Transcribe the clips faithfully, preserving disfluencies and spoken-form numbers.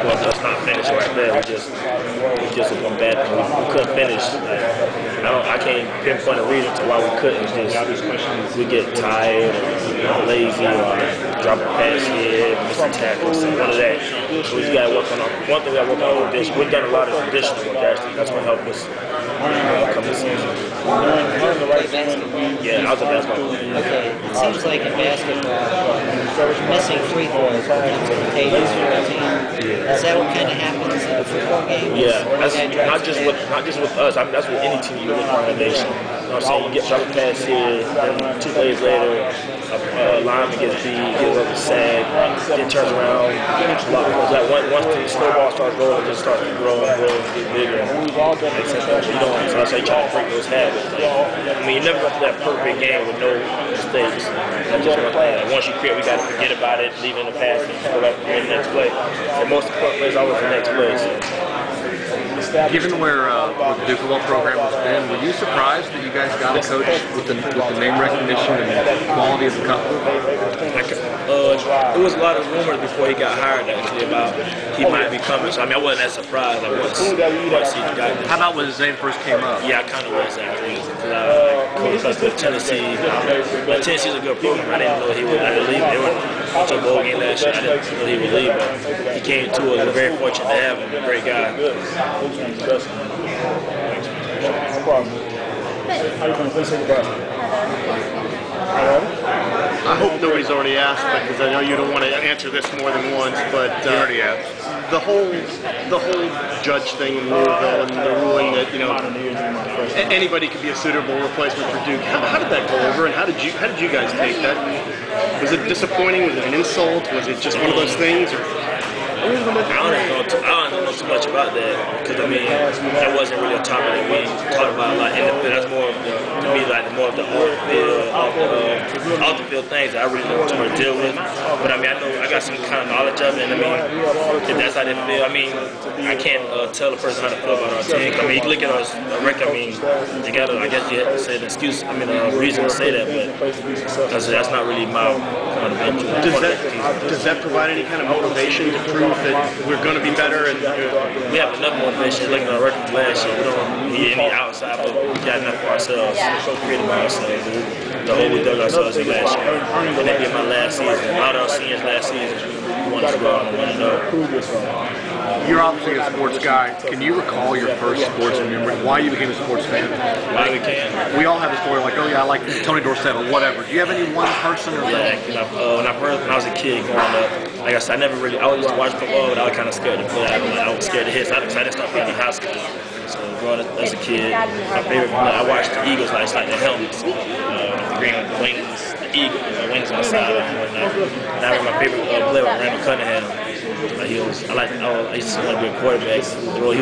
of course, us not finishing right there, we just we just went bad. We, we couldn't finish. Like, I don't, I can't pinpoint a reason to why we couldn't. Just we get tired, or, you know, lazy, or drop a pass here, miss a tackle, so none of that. So we just gotta work on our, one thing we gotta work on is this. We've done a lot of conditioning work actually. That's gonna help us uh, come this season. Yeah, I was a basketball player. Okay. It seems like in basketball, missing free throws becomes contagious for the team. Is that what kind of happens in the football game? Yeah, that's not just with not just with us. I mean, that's with any team you look at in the nation. You know what I'm saying? You get drop a pass here, then two plays later, a, a lineman gets beat, gets up a sack, then turns around. Like once the snowball starts rolling, it just starts growing, growing, getting bigger. Makes sense. You don't want to say trying to break those habits. Like, I mean, you never go to that perfect game with no mistakes. That's just one thing. Like, once you create, we got to forget about it, leave it in the past, and go back to the next play. And most important play is always the next play. So. Given where uh, what the Duke football program has been, were you surprised that you guys got a coach with the, with the name recognition and the quality of the company? Uh, there was a lot of rumors before he got hired actually about he might be coming. So I mean, I wasn't that surprised. I was once he got this. How about when his name first came up? Yeah, I kind of was actually. Because I was with Tennessee. But Tennessee's a good program. I didn't know he would ever leave. They were to a bowl game last year. I didn't know he would leave. But he came to us. We're very fortunate to have him. A great guy. No problem. How you going to play second basketball? I hope nobody's already asked, because I know you don't want to answer this more than once. But uh, already asked. the whole the whole judge thing in Louisville and the ruling that you know anybody could be a suitable replacement for Duke. How, how did that go over, and how did you how did you guys take that? Was it disappointing? Was it an insult? Was it just one of those things? Or? I don't know too, I don't know too much about that, because I mean, that wasn't really a topic that we talked about a lot in the field. That's more, the, to me, like more of the off the field, off the, uh, off the field things that I really don't know how to deal with. But I mean, I know I got some kind of knowledge of it, and I mean, if that's how they feel, I mean, I can't uh, tell a person how to feel about our team. I mean, you look at our record, I mean, you gotta, I guess you have to say an excuse, I mean, a reason to say that, but that's not really my kind of venture. Does that, does that provide any kind of motivation to prove that we're going to be better? And uh, we have enough motivation looking at our record last year. We don't need any outside, but we got enough for ourselves. So creative by ourselves. The whole we dug ourselves in last year. And that did my last season. A lot of our seniors last season, we wanted to go out and want to know. You're obviously a sports guy. Can you recall your first sports memory? Why you became a sports fan? Why we can. We all have a story like, oh yeah, I like Tony Dorsett or whatever. Do you have any one person or yeah, something? Uh, when, I first, when I was a kid growing up, like I said, I never really, I used to watch football, but I was kind of scared to play. I, like, I was scared to hit, so I didn't start playing in high school. So growing up as a kid, my favorite, like, I watched the Eagles, like, like the helmets, uh, the green wings, the Eagles, the wings on the side and whatnot. And I remember my favorite uh, player was Randall Cunningham. Like, he was, I like, I used to want to be a quarterback. He was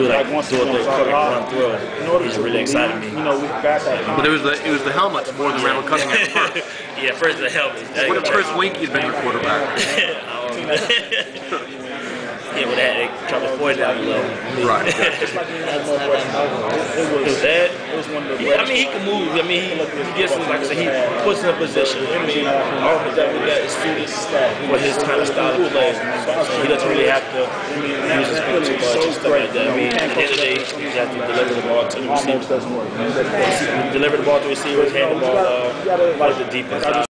like, do a big quarterback run throw. He just really excited me. But it was the, it was the helmets more than Randall Cunningham first. Yeah, first the helmets. What if Chris Winkie's been your quarterback? Yeah, with that, they tried to force it out below. Right. With that, yeah, I mean, he can move. I mean, he gets him, like I said, he puts in a position. I mean, all of that we got is students with his kind of style of play. So he doesn't really have to use his feet too much and stuff like that. I mean, at the end of the day, he has to deliver the ball to the receivers. Deliver the ball to the receivers, hand the ball off, uh, like the defense.